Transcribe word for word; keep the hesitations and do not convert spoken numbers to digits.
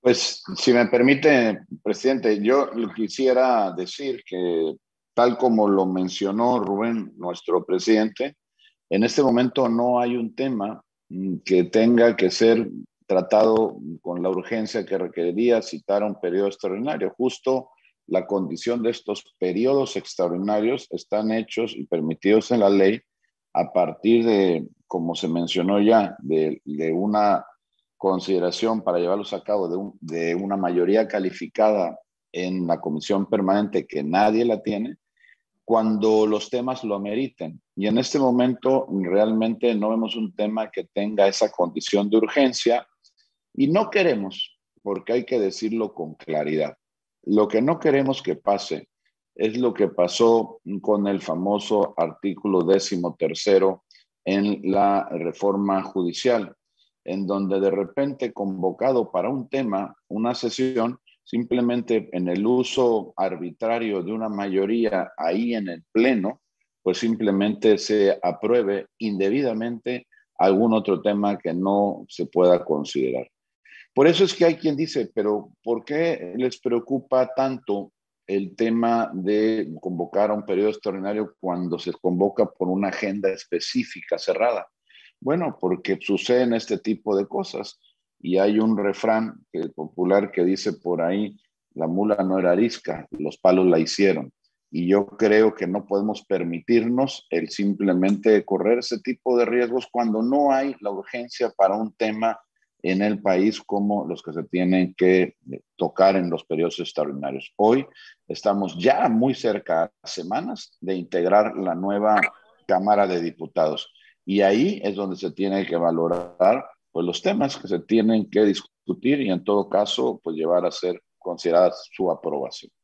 Pues, si me permite, presidente, yo quisiera decir que, tal como lo mencionó Rubén, nuestro presidente, en este momento no hay un tema que tenga que ser tratado con la urgencia que requeriría citar un periodo extraordinario. Justo la condición de estos periodos extraordinarios están hechos y permitidos en la ley a partir de, como se mencionó ya, de, de una consideración para llevarlos a cabo de, un, de una mayoría calificada en la comisión permanente que nadie la tiene, cuando los temas lo ameriten. Y en este momento realmente no vemos un tema que tenga esa condición de urgencia y no queremos, porque hay que decirlo con claridad, lo que no queremos que pase es lo que pasó con el famoso artículo décimo tercero en la reforma judicial, en donde de repente convocado para un tema, una sesión, simplemente en el uso arbitrario de una mayoría ahí en el Pleno, pues simplemente se apruebe indebidamente algún otro tema que no se pueda considerar. Por eso es que hay quien dice, pero ¿por qué les preocupa tanto el tema de convocar a un periodo extraordinario cuando se convoca por una agenda específica cerrada? Bueno, porque suceden este tipo de cosas y hay un refrán popular que dice por ahí, la mula no era arisca, los palos la hicieron. Y yo creo que no podemos permitirnos el simplemente correr ese tipo de riesgos cuando no hay la urgencia para un tema en el país como los que se tienen que tocar en los periodos extraordinarios. Hoy estamos ya muy cerca, semanas, de integrar la nueva Cámara de Diputados. Y ahí es donde se tiene que valorar pues, los temas que se tienen que discutir y en todo caso pues, llevar a ser considerada su aprobación.